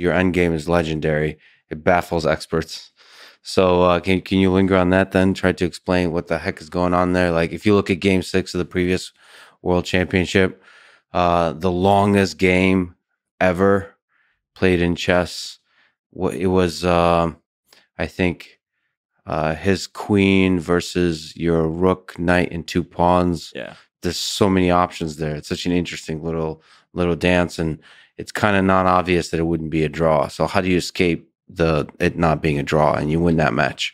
your endgame is legendary. It baffles experts. So can you linger on that then? Try to explain what the heck is going on there. Like if you look at game 6 of the previous World Championship, the longest game ever played in chess, it was, I think, his queen versus your rook, knight, and 2 pawns. Yeah. There's so many options there. It's such an interesting little dance, and it's kind of not obvious that it wouldn't be a draw. So how do you escape it not being a draw and you win that match?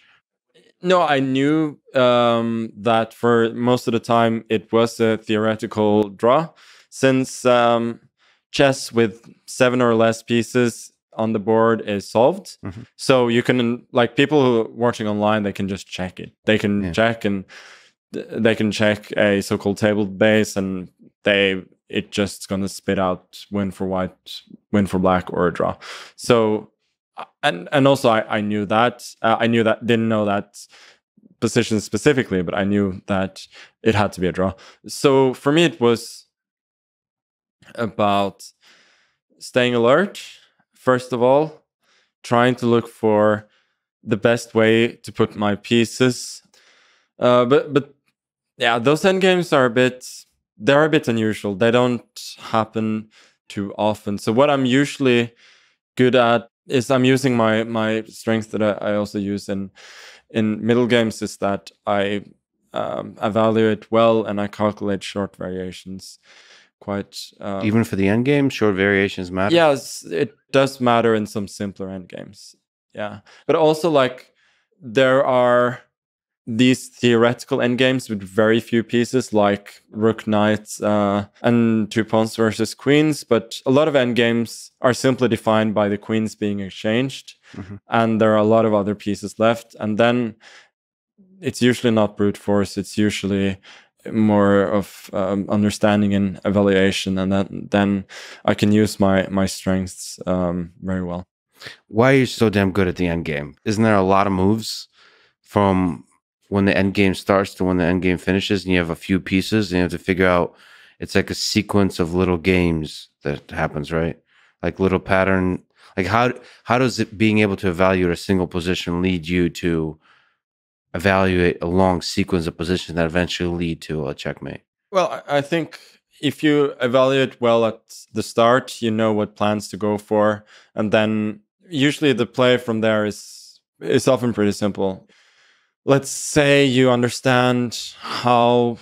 No, I knew that for most of the time it was a theoretical draw, since chess with 7 or less pieces on the board is solved. Mm-hmm. So you can, like, people who are watching online, they can just check it. They can check, and they can check a so-called table base, and it just gonna spit out win for white, win for black, or a draw. So and also I knew that didn't know that position specifically, but I knew that it had to be a draw. So for me, it was about staying alert. First of all, trying to look for the best way to put my pieces. But yeah, those endgames are a bit unusual. They don't happen too often. So what I'm usually good at is I'm using my strengths that I also use in middle games, is that I evaluate well and I calculate short variations. Quite even for the end game, short variations matter. Yes, it does matter in some simpler end games. Yeah, but also, like, there are these theoretical end games with very few pieces, like rook, knights, and 2 pawns versus queens. But a lot of end games are simply defined by the queens being exchanged, and there are a lot of other pieces left. And then it's usually not brute force. It's usually more of understanding and evaluation, and then I can use my strengths very well. Why are you so damn good at the end game? Isn't there a lot of moves from when the end game starts to when the end game finishes, and you have a few pieces and you have to figure out? It's like a sequence of little games that happens, right? Like little pattern. Like how does it being able to evaluate a single position lead you to evaluate a long sequence of positions that eventually lead to a checkmate? Well, I think if you evaluate well at the start, you know what plans to go for, and then usually the play from there is often pretty simple. Let's say you understand how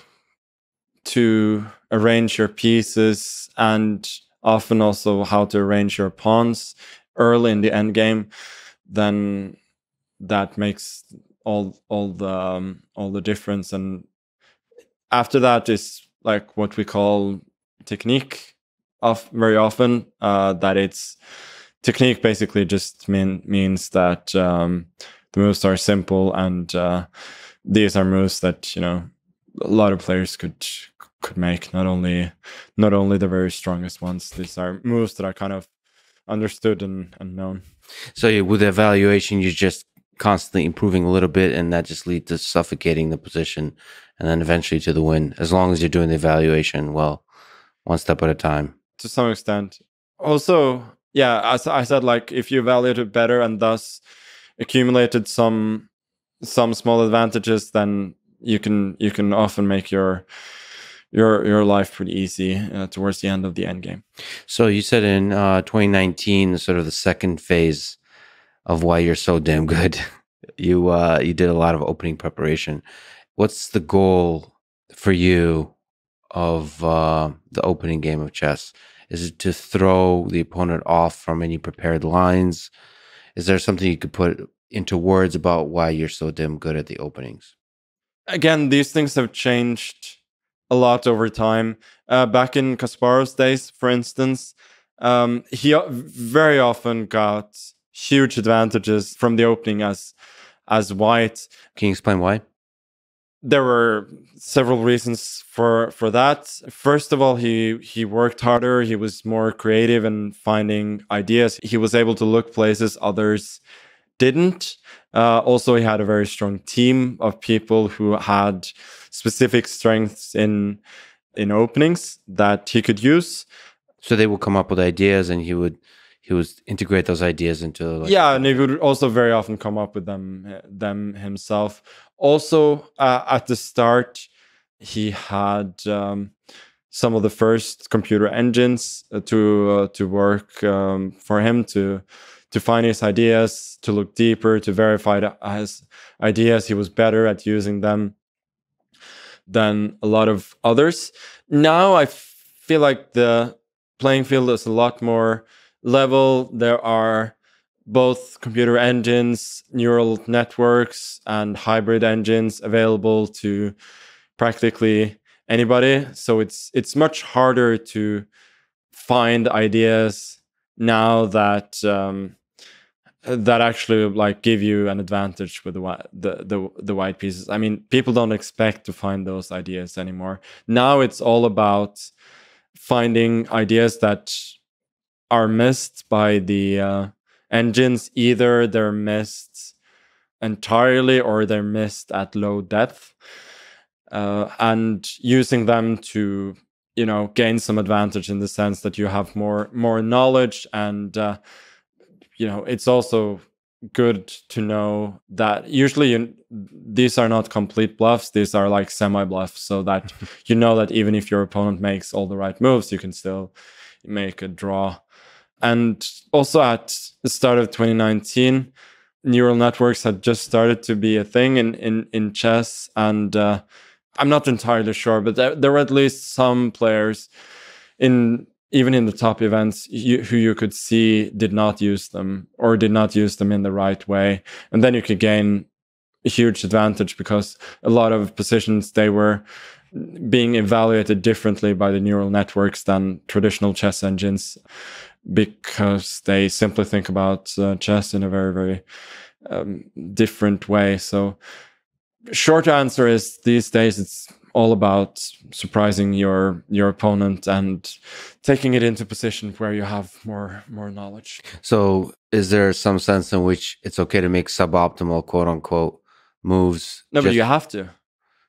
to arrange your pieces and often also how to arrange your pawns early in the endgame, then that makes all the difference. And after that is like what we call technique. Very often that it's technique basically just means that the moves are simple, and these are moves that, you know, a lot of players could make. Not only the very strongest ones. These are moves that are kind of understood and known. So with evaluation, you just constantly improving a little bit, and that just leads to suffocating the position and then eventually to the win, as long as you're doing the evaluation well, one step at a time. To some extent. Also, yeah, as I said, like, if you evaluated better and thus accumulated some small advantages, then you can often make your life pretty easy towards the end of the end game. So you said in 2019, sort of the second phase of why you're so damn good, you did a lot of opening preparation. What's the goal for you of the opening game of chess? Is it to throw the opponent off from any prepared lines? Is there something you could put into words about why you're so damn good at the openings? Again, these things have changed a lot over time. Back in Kasparov's days, for instance, he very often got huge advantages from the opening as white. Can you explain why? There were several reasons for that. First of all, he worked harder. He was more creative in finding ideas. He was able to look places others didn't. Also, he had a very strong team of people who had specific strengths in openings that he could use. So they would come up with ideas, and he would he would integrate those ideas into like, and he would also very often come up with them himself. Also, at the start, he had some of the first computer engines to work for him to find his ideas, to look deeper, to verify his ideas. He was better at using them than a lot of others. Now I feel like the playing field is a lot more level. There are both computer engines, neural networks, and hybrid engines available to practically anybody. So it's much harder to find ideas now that that actually like give you an advantage with the white pieces. I mean, people don't expect to find those ideas anymore. Now it's all about finding ideas that are missed by the engines. Either they're missed entirely or they're missed at low depth, and using them to, you know, gain some advantage in the sense that you have more knowledge. And you know, it's also good to know that usually these are not complete bluffs. These are like semi-bluffs, so that you know that even if your opponent makes all the right moves, you can still make a draw. And also at the start of 2019, neural networks had just started to be a thing in chess. And I'm not entirely sure, but there were at least some players even in the top events who you could see did not use them, or did not use them in the right way. And then you could gain a huge advantage, because a lot of positions, they were being evaluated differently by the neural networks than traditional chess engines, because they simply think about chess in a very, very different way. So short answer is, these days it's all about surprising your opponent and taking it into position where you have more knowledge. So is there some sense in which it's okay to make suboptimal, quote unquote, moves? No, but you have to.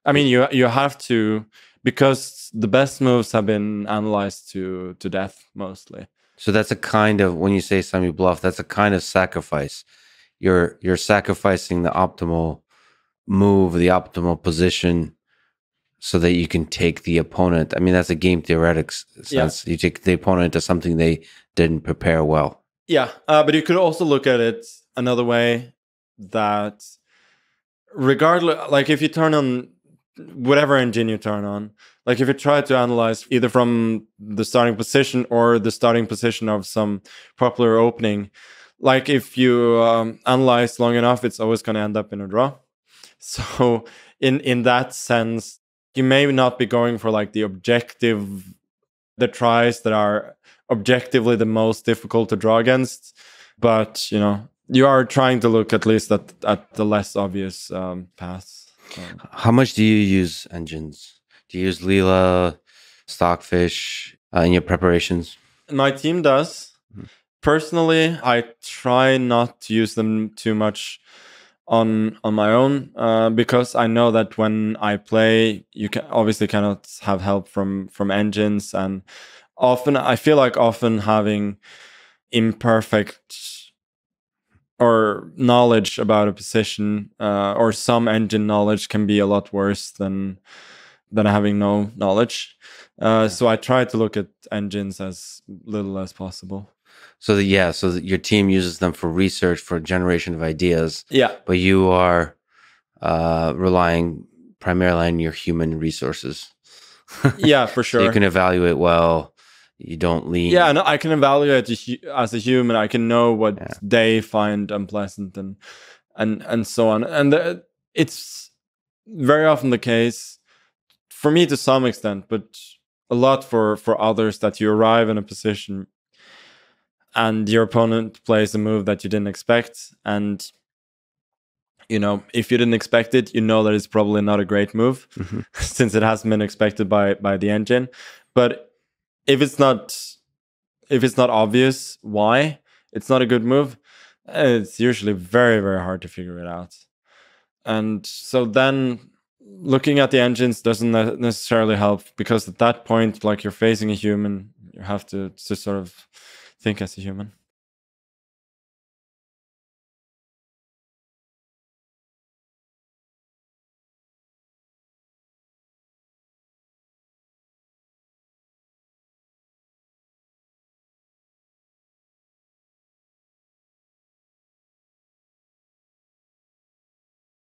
I mean, you have to, because the best moves have been analyzed to death mostly. So that's a kind of, when you say semi-bluff, that's a kind of sacrifice. You're sacrificing the optimal move, the optimal position, so that you can take the opponent. I mean, that's a game theoretic sense. Yeah. You take the opponent to something they didn't prepare well. Yeah, but you could also look at it another way, that regardless, like if you turn on whatever engine you turn on, like if you try to analyze either from the starting position or the starting position of some popular opening, like if you analyze long enough, it's always going to end up in a draw. So in that sense, you may not be going for like the tries that are objectively the most difficult to draw against, but you know, you are trying to look at least at the less obvious paths. How much do you use engines? Do you use Leela, Stockfish in your preparations? My team does. Personally, I try not to use them too much on my own, because I know that when I play, you obviously cannot have help from engines, and I feel like often having imperfect or knowledge about a position, or some engine knowledge, can be a lot worse than having no knowledge. So I try to look at engines as little as possible. So so your team uses them for research, for generation of ideas. Yeah, but you are relying primarily on your human resources. Yeah, for sure. So you can evaluate well. You don't lean. Yeah, no, I can evaluate as a human. I can know what they find unpleasant and so on. And it's very often the case for me to some extent, but a lot for others, that you arrive in a position and your opponent plays a move that you didn't expect. And, you know, if you didn't expect it, you know that it's probably not a great move, since it hasn't been expected by the engine. But if it's not obvious why it's not a good move, it's usually very, very hard to figure it out. And so then looking at the engines doesn't necessarily help, because at that point, like, you're facing a human, you have to sort of think as a human.